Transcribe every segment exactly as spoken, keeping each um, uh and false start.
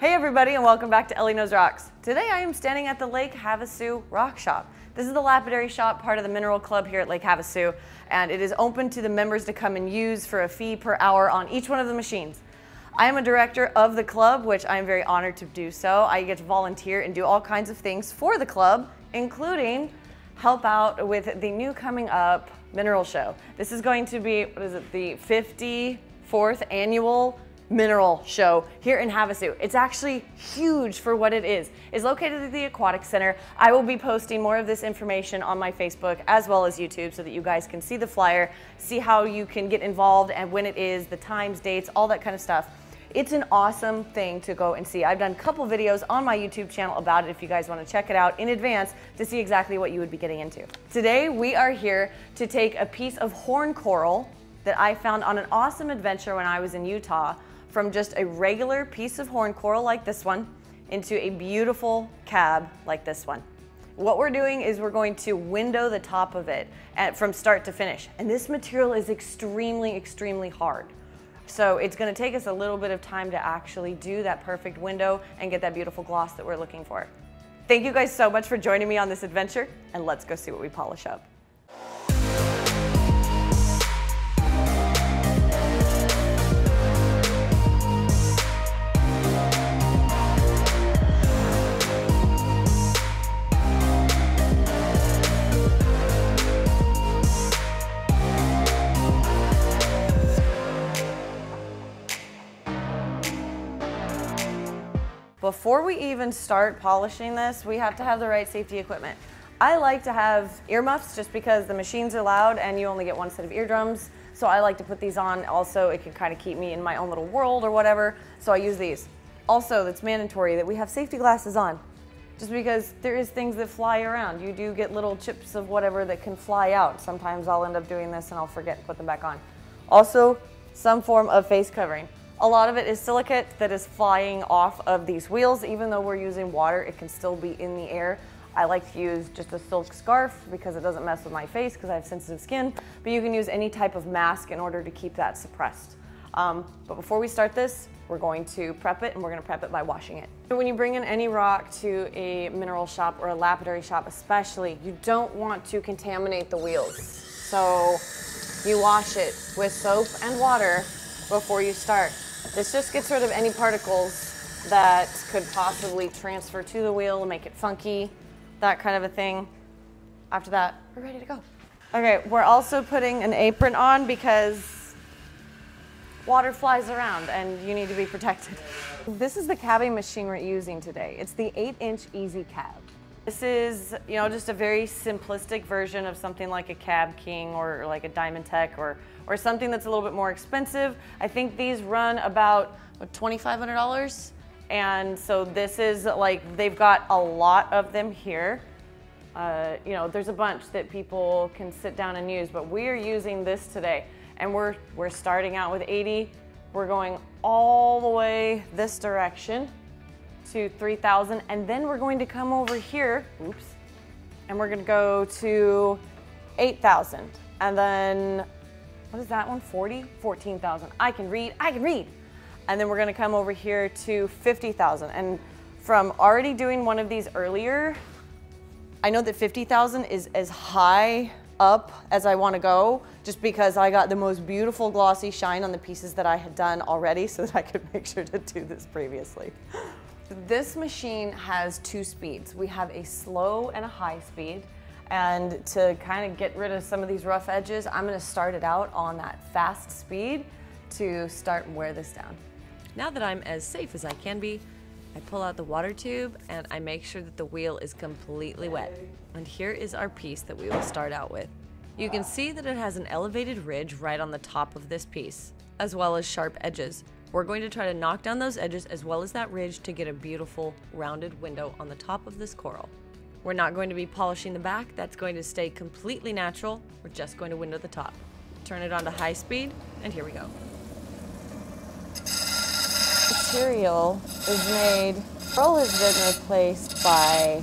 Hey everybody, and welcome back to Ellie Knows Rocks. Today I am standing at the Lake Havasu Rock Shop. This is the lapidary shop, part of the Mineral Club here at Lake Havasu, and it is open to the members to come and use for a fee per hour on each one of the machines. I am a director of the club, which I am very honored to do so. I get to volunteer and do all kinds of things for the club, including help out with the new coming up mineral show. This is going to be, what is it, the fifty-fourth annual mineral show here in Havasu. It's actually huge for what it is. It's located at the Aquatic Center. I will be posting more of this information on my Facebook as well as YouTube so that you guys can see the flyer, see how you can get involved and when it is, the times, dates, all that kind of stuff. It's an awesome thing to go and see. I've done a couple videos on my YouTube channel about it if you guys want to check it out in advance to see exactly what you would be getting into. Today we are here to take a piece of horn coral that I found on an awesome adventure when I was in Utah, from just a regular piece of horn coral like this one into a beautiful cab like this one. What we're doing is we're going to window the top of it at, from start to finish. And this material is extremely, extremely hard. So it's gonna take us a little bit of time to actually do that perfect window and get that beautiful gloss that we're looking for. Thank you guys so much for joining me on this adventure, and let's go see what we polish up. Before we even start polishing this, we have to have the right safety equipment. I like to have earmuffs just because the machines are loud and you only get one set of eardrums. So I like to put these on. Also, it can kind of keep me in my own little world or whatever. So I use these. Also, it's mandatory that we have safety glasses on just because there is things that fly around. You do get little chips of whatever that can fly out. Sometimes I'll end up doing this and I'll forget to put them back on. Also, some form of face covering. A lot of it is silicate that is flying off of these wheels. Even though we're using water, it can still be in the air. I like to use just a silk scarf because it doesn't mess with my face because I have sensitive skin, but you can use any type of mask in order to keep that suppressed. Um, but before we start this, we're going to prep it, and we're gonna prep it by washing it. So when you bring in any rock to a mineral shop or a lapidary shop especially, you don't want to contaminate the wheels. So you wash it with soap and water before you start. This just gets rid of any particles that could possibly transfer to the wheel and make it funky, that kind of a thing. After that, we're ready to go. Okay, we're also putting an apron on because water flies around and you need to be protected. This is the cabbing machine we're using today. It's the eight inch Easy Cab. This is, you know, just a very simplistic version of something like a Cab King or like a Diamond Tech or or something that's a little bit more expensive. I think these run about twenty-five hundred dollars. And so this is like, they've got a lot of them here. Uh, you know, there's a bunch that people can sit down and use, but we're using this today. And we're, we're starting out with eighty. We're going all the way this direction to three thousand. And then we're going to come over here, oops, and we're gonna go to eight thousand. And then what is that one, forty? fourteen thousand. I can read, I can read. And then we're gonna come over here to fifty thousand. And from already doing one of these earlier, I know that fifty thousand is as high up as I wanna go, just because I got the most beautiful glossy shine on the pieces that I had done already so that I could make sure to do this previously. This machine has two speeds. We have a slow and a high speed. And to kind of get rid of some of these rough edges, I'm gonna start it out on that fast speed to start and wear this down. Now that I'm as safe as I can be, I pull out the water tube and I make sure that the wheel is completely wet. And here is our piece that we will start out with. You can see that it has an elevated ridge right on the top of this piece, as well as sharp edges. We're going to try to knock down those edges as well as that ridge to get a beautiful rounded window on the top of this coral. We're not going to be polishing the back. That's going to stay completely natural. We're just going to window the top. Turn it on to high speed, and here we go. Material is made, coral has been replaced by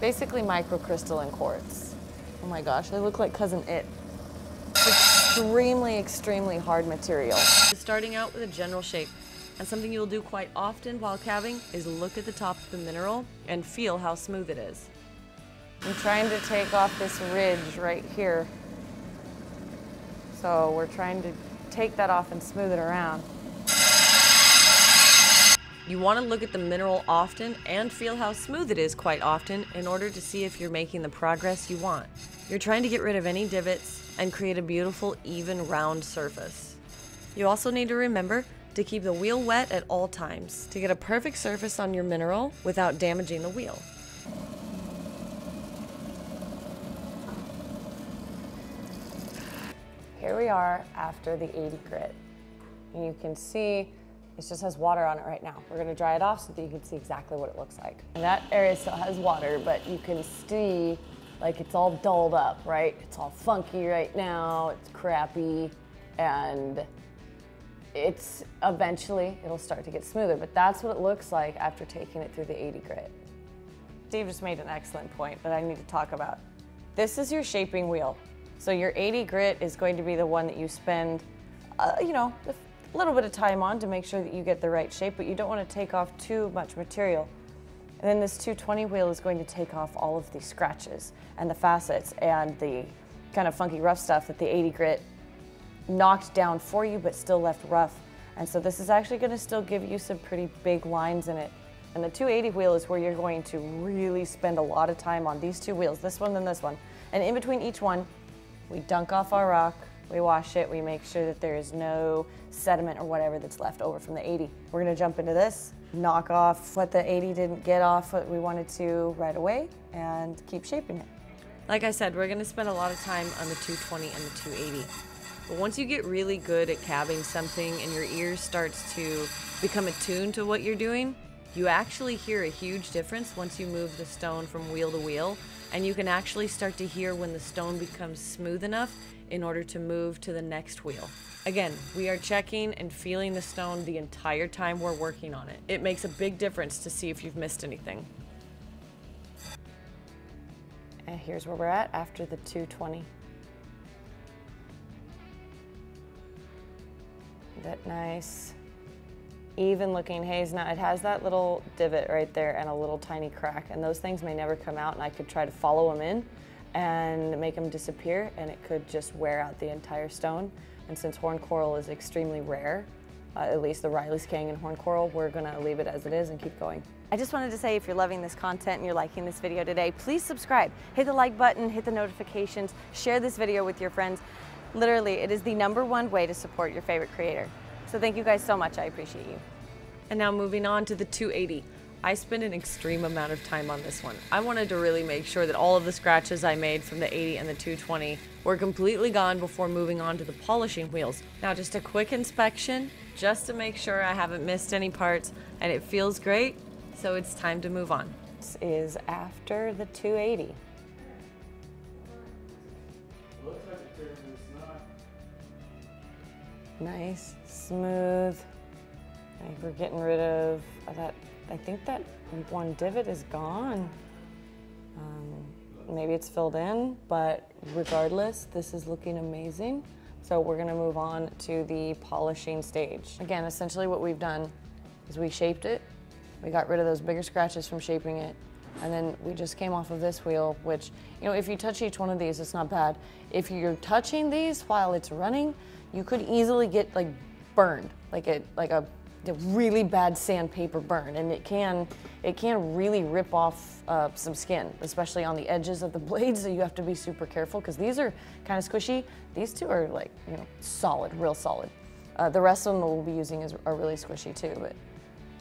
basically microcrystalline quartz. Oh my gosh, I look like Cousin It. Extremely, extremely hard material. Starting out with a general shape. And something you'll do quite often while cabbing is look at the top of the mineral and feel how smooth it is. I'm trying to take off this ridge right here. So we're trying to take that off and smooth it around. You want to look at the mineral often and feel how smooth it is quite often in order to see if you're making the progress you want. You're trying to get rid of any divots and create a beautiful, even, round surface. You also need to remember to keep the wheel wet at all times to get a perfect surface on your mineral without damaging the wheel. Here we are after the eighty grit. And you can see it just has water on it right now. We're gonna dry it off so that you can see exactly what it looks like. And that area still has water, but you can see like it's all dulled up, right? It's all funky right now, it's crappy, and it's eventually, it'll start to get smoother, but that's what it looks like after taking it through the eighty grit. Steve just made an excellent point that I need to talk about. This is your shaping wheel. So your eighty grit is going to be the one that you spend, uh, you know, a little bit of time on to make sure that you get the right shape, but you don't want to take off too much material. And then this two twenty wheel is going to take off all of the scratches and the facets and the kind of funky rough stuff that the eighty grit knocked down for you but still left rough. And so this is actually going to still give you some pretty big lines in it. And the two eighty wheel is where you're going to really spend a lot of time on these two wheels, this one and this one. And in between each one, we dunk off our rock, we wash it, we make sure that there is no sediment or whatever that's left over from the eighty. We're gonna jump into this, knock off what the eighty didn't get off what we wanted to right away, and keep shaping it. Like I said, we're gonna spend a lot of time on the two twenty and the two eighty. But once you get really good at cabbing something and your ear starts to become attuned to what you're doing, you actually hear a huge difference once you move the stone from wheel to wheel, and you can actually start to hear when the stone becomes smooth enough in order to move to the next wheel. Again, we are checking and feeling the stone the entire time we're working on it. It makes a big difference to see if you've missed anything. And here's where we're at after the two twenty. That nice, even looking haze. Now it has that little divot right there and a little tiny crack, and those things may never come out, and I could try to follow them in and make them disappear, and it could just wear out the entire stone. And since horn coral is extremely rare, uh, at least the Riley's Canyon horn coral, we're gonna leave it as it is and keep going. I just wanted to say, if you're loving this content and you're liking this video today, please subscribe, hit the like button, hit the notifications, share this video with your friends. Literally, it is the number one way to support your favorite creator. So thank you guys so much, I appreciate you. And now moving on to the two eighty. I spent an extreme amount of time on this one. I wanted to really make sure that all of the scratches I made from the eighty and the two twenty were completely gone before moving on to the polishing wheels. Now just a quick inspection, just to make sure I haven't missed any parts, and it feels great, so it's time to move on. This is after the two eighty. Nice, smooth. I think we're getting rid of that. I think that one divot is gone. Um, maybe it's filled in, but regardless, this is looking amazing. So we're gonna move on to the polishing stage. Again, essentially what we've done is we shaped it, we got rid of those bigger scratches from shaping it, and then we just came off of this wheel, which, you know, if you touch each one of these, it's not bad. If you're touching these while it's running, you could easily get like burned, like a like a, a really bad sandpaper burn, and it can it can really rip off uh, some skin, especially on the edges of the blades. So you have to be super careful because these are kind of squishy. These two are like, you know, solid, real solid. Uh, the rest of them that we'll be using is are really squishy too. But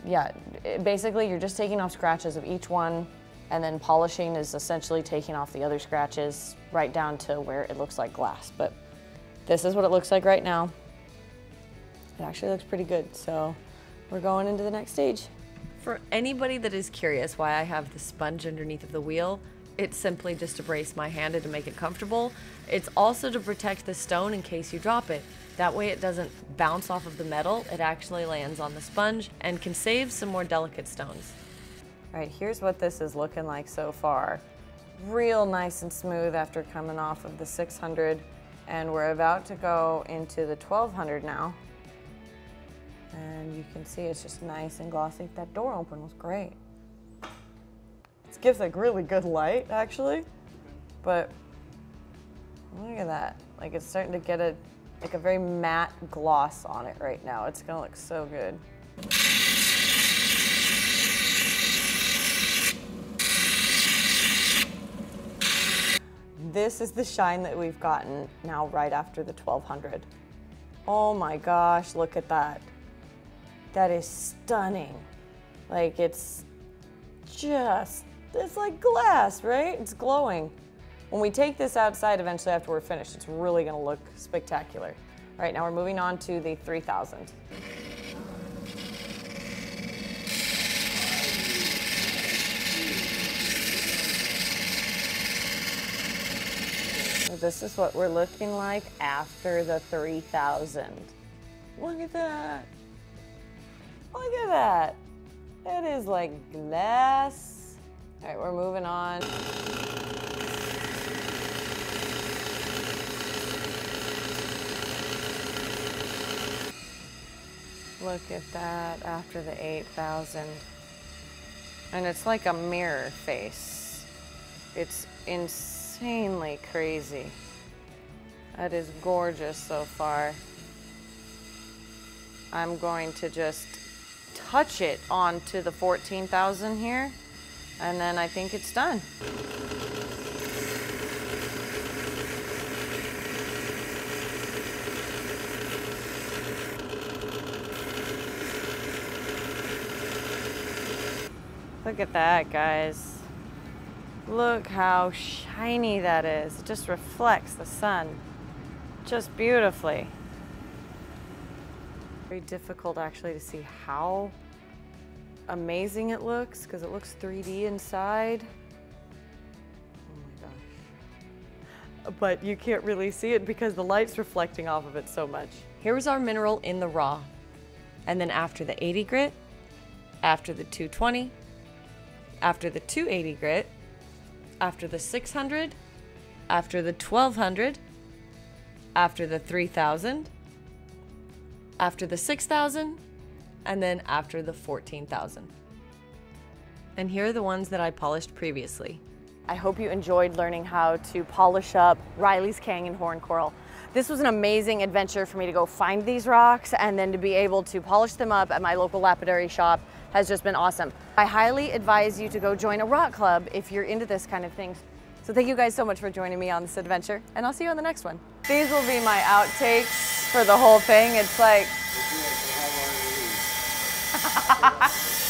yeah, it, basically you're just taking off scratches of each one, and then polishing is essentially taking off the other scratches right down to where it looks like glass. But this is what it looks like right now. It actually looks pretty good, so we're going into the next stage. For anybody that is curious why I have the sponge underneath of the wheel, it's simply just to brace my hand and to make it comfortable. It's also to protect the stone in case you drop it. That way it doesn't bounce off of the metal, it actually lands on the sponge and can save some more delicate stones. All right, here's what this is looking like so far. Real nice and smooth after coming off of the six hundred. And we're about to go into the twelve hundred now. And you can see it's just nice and glossy. That door open was great. It gives like really good light actually, but look at that. Like it's starting to get a like a very matte gloss on it right now. It's gonna look so good. This is the shine that we've gotten now right after the twelve hundred. Oh my gosh, look at that. That is stunning. Like it's just, it's like glass, right? It's glowing. When we take this outside eventually after we're finished, it's really gonna look spectacular. All right, now we're moving on to the three thousand. This is what we're looking like after the three thousand. Look at that. Look at that. That is like glass. All right, we're moving on. Look at that after the eight thousand. And it's like a mirror face. It's insane. Insanely crazy. That is gorgeous so far. I'm going to just touch it onto the fourteen thousand here, and then I think it's done. Look at that, guys. Look how shiny that is. It just reflects the sun just beautifully. Very difficult actually to see how amazing it looks because it looks three D inside. Oh my gosh. But you can't really see it because the light's reflecting off of it so much. Here was our mineral in the raw. And then after the eighty grit, after the two twenty, after the two eighty grit, after the six hundred, after the twelve hundred, after the three thousand, after the six thousand, and then after the fourteen thousand. And here are the ones that I polished previously. I hope you enjoyed learning how to polish up Riley's Canyon Horn Coral. This was an amazing adventure for me to go find these rocks and then to be able to polish them up at my local lapidary shop has just been awesome. I highly advise you to go join a rock club if you're into this kind of thing. So thank you guys so much for joining me on this adventure, and I'll see you on the next one. These will be my outtakes for the whole thing. It's like...